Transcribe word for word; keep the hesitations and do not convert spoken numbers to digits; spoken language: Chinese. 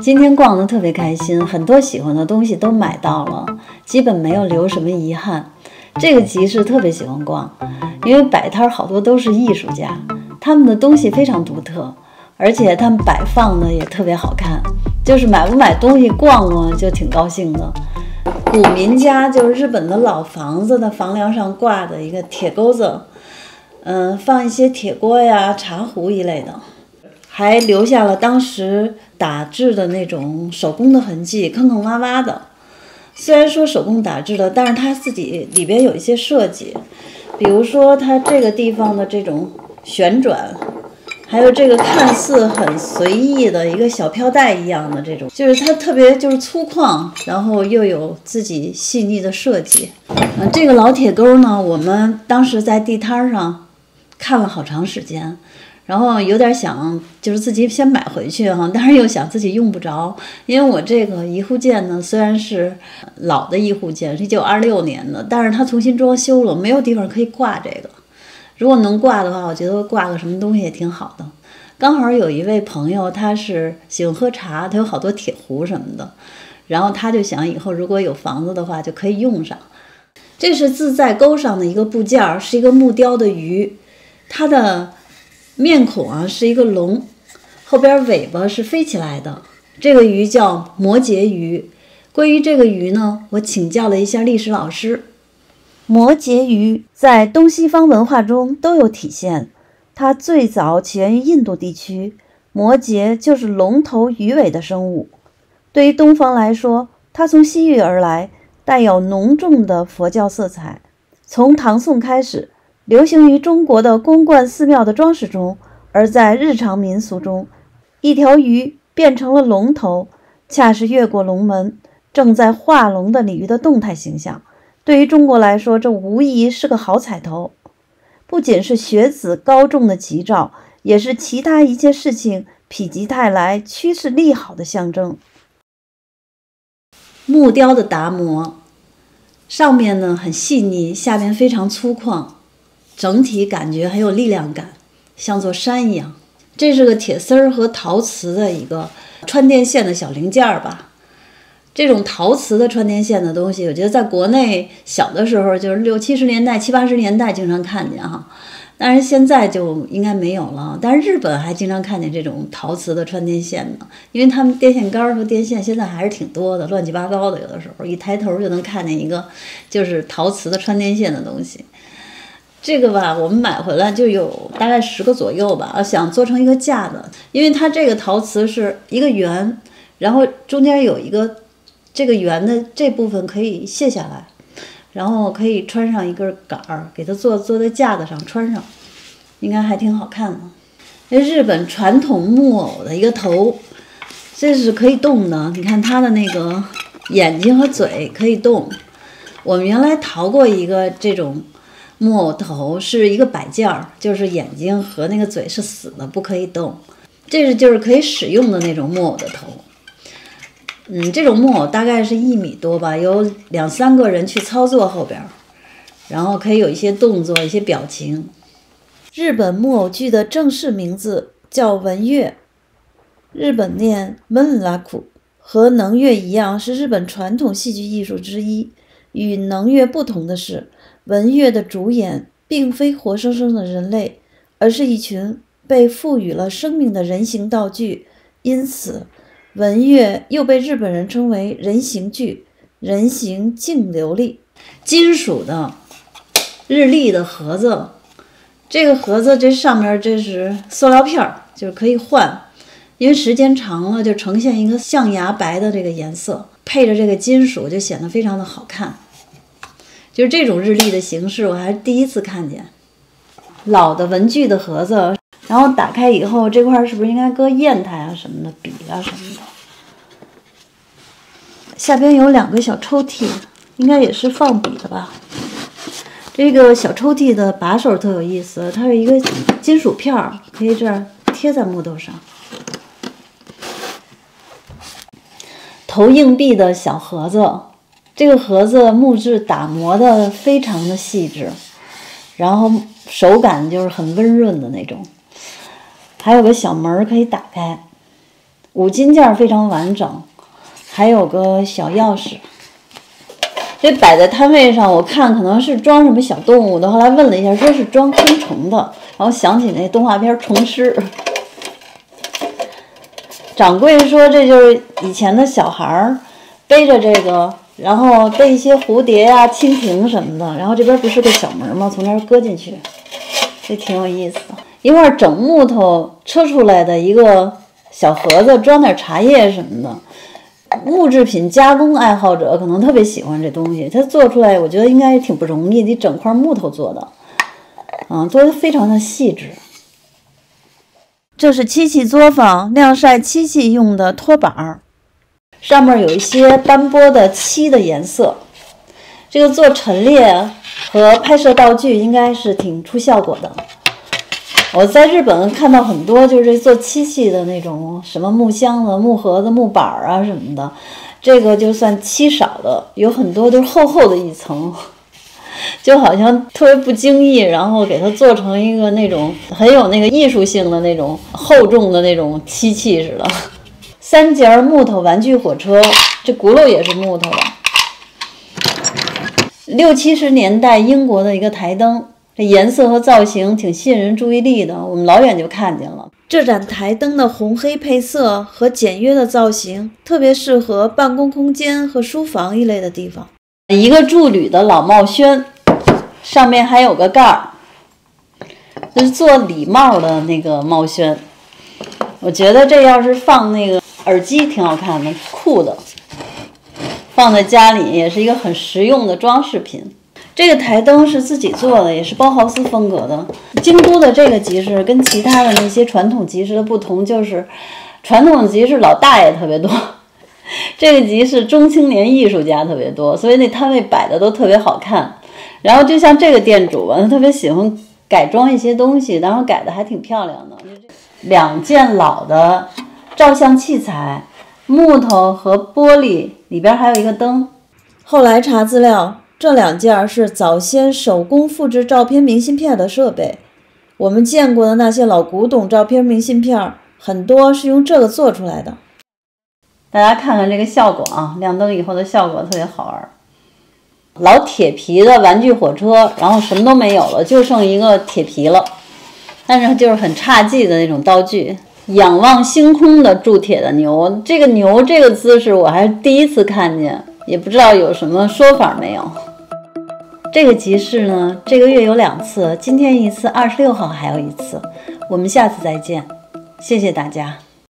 今天逛得特别开心，很多喜欢的东西都买到了，基本没有留什么遗憾。这个集市特别喜欢逛，因为摆摊好多都是艺术家，他们的东西非常独特，而且他们摆放的也特别好看。就是买不买东西逛逛就挺高兴的。古民家就是日本的老房子的房梁上挂的一个铁钩子，嗯、呃，放一些铁锅呀、茶壶一类的。 还留下了当时打制的那种手工的痕迹，坑坑洼洼的。虽然说手工打制的，但是它自己里边有一些设计，比如说它这个地方的这种旋转，还有这个看似很随意的一个小飘带一样的这种，就是它特别就是粗犷，然后又有自己细腻的设计。嗯、呃，这个老铁钩呢，我们当时在地摊上看了好长时间。 然后有点想，就是自己先买回去哈，但是又想自己用不着，因为我这个一户建呢，虽然是老的一户建，是一九二六年的，但是它重新装修了，没有地方可以挂这个。如果能挂的话，我觉得挂个什么东西也挺好的。刚好有一位朋友，他是喜欢喝茶，他有好多铁壶什么的，然后他就想以后如果有房子的话，就可以用上。这是自在钩上的一个部件，是一个木雕的鱼，它的 面孔啊是一个龙，后边尾巴是飞起来的。这个鱼叫摩羯鱼。关于这个鱼呢，我请教了一下历史老师。摩羯鱼在东西方文化中都有体现。它最早起源于印度地区，摩羯就是龙头鱼尾的生物。对于东方来说，它从西域而来，带有浓重的佛教色彩。从唐宋开始， 流行于中国的宫观寺庙的装饰中，而在日常民俗中，一条鱼变成了龙头，恰是越过龙门，正在化龙的鲤鱼的动态形象。对于中国来说，这无疑是个好彩头，不仅是学子高中的吉兆，也是其他一切事情否极泰来、趋势利好的象征。木雕的达摩，上面呢很细腻，下面非常粗犷。 整体感觉很有力量感，像座山一样。这是个铁丝儿和陶瓷的一个穿电线的小零件儿吧。这种陶瓷的穿电线的东西，我觉得在国内小的时候就是六七十年代、七八十年代经常看见哈，但是现在就应该没有了。但是日本还经常看见这种陶瓷的穿电线呢，因为他们电线杆和电线现在还是挺多的，乱七八糟的。有的时候一抬头就能看见一个就是陶瓷的穿电线的东西。 这个吧，我们买回来就有大概十个左右吧。想做成一个架子，因为它这个陶瓷是一个圆，然后中间有一个这个圆的这部分可以卸下来，然后可以穿上一根杆儿，给它做做在架子上穿上，应该还挺好看的。这日本传统木偶的一个头，这是可以动的。你看它的那个眼睛和嘴可以动。我们原来淘过一个这种 木偶头是一个摆件儿，就是眼睛和那个嘴是死的，不可以动。这是就是可以使用的那种木偶的头。嗯，这种木偶大概是一米多吧，有两三个人去操作后边，然后可以有一些动作、一些表情。日本木偶剧的正式名字叫文乐，日本念门拉库，和能乐一样是日本传统戏剧艺术之一。与能乐不同的是， 文乐的主演并非活生生的人类，而是一群被赋予了生命的人形道具，因此，文乐又被日本人称为人形剧、人形净琉璃。金属的日历的盒子，这个盒子这上面这是塑料片儿，就是可以换，因为时间长了就呈现一个象牙白的这个颜色，配着这个金属就显得非常的好看。 就是这种日历的形式，我还是第一次看见。老的文具的盒子，然后打开以后，这块是不是应该搁砚台啊什么的、笔啊什么的？下边有两个小抽屉，应该也是放笔的吧。这个小抽屉的把手特有意思，它是一个金属片儿，可以这样贴在木头上。投硬币的小盒子。 这个盒子木质打磨的非常的细致，然后手感就是很温润的那种。还有个小门可以打开，五金件非常完整，还有个小钥匙。这摆在摊位上，我看可能是装什么小动物的，后来问了一下，说是装昆虫的，然后想起那动画片《虫师》。掌柜说这就是以前的小孩儿背着这个，然后背一些蝴蝶呀、啊、蜻蜓什么的，然后这边不是个小门吗？从那儿搁进去，这挺有意思的。一块整木头车出来的一个小盒子，装点茶叶什么的。木制品加工爱好者可能特别喜欢这东西，它做出来我觉得应该挺不容易，得整块木头做的，嗯，做的非常的细致。这是漆器作坊晾晒漆器用的托板儿，上面有一些斑驳的漆的颜色。这个做陈列和拍摄道具应该是挺出效果的。我在日本看到很多就是做漆器的那种什么木箱子、木盒子、木板啊什么的，这个就算漆少的，有很多都是厚厚的一层，就好像特别不经意，然后给它做成一个那种很有那个艺术性的那种厚重的那种漆器似的。三节木头玩具火车，这轱辘也是木头的。六七十年代英国的一个台灯。这颜色和造型挺吸引人注意力的，我们老远就看见了。这盏台灯的红黑配色和简约的造型，特别适合办公空间和书房一类的地方。一个铸铝的老帽轩，上面还有个盖儿，就是做礼帽的那个帽轩。我觉得这要是放那个耳机挺好看的，酷的，放在家里也是一个很实用的装饰品。这个台灯是自己做的，也是包豪斯风格的。京都的这个集市跟其他的那些传统集市的不同，就是传统集市老大爷特别多，这个集市中青年艺术家特别多，所以那摊位摆的都特别好看。然后就像这个店主吧，他特别喜欢改装一些东西，然后改的还挺漂亮的。两件老的照相器材，木头和玻璃，里边还有一个灯。后来查资料，这两件是早先手工复制照片明信片的设备。我们见过的那些老古董照片明信片，很多是用这个做出来的。大家看看这个效果啊，亮灯以后的效果特别好玩。老铁皮的玩具火车，然后什么都没有了，就剩一个铁皮了，但是就是很差劲的那种道具。仰望星空的铸铁的牛，这个牛这个姿势我还是第一次看见，也不知道有什么说法没有。这个集市呢，这个月有两次，今天一次，二十六号还有一次。我们下次再见，谢谢大家。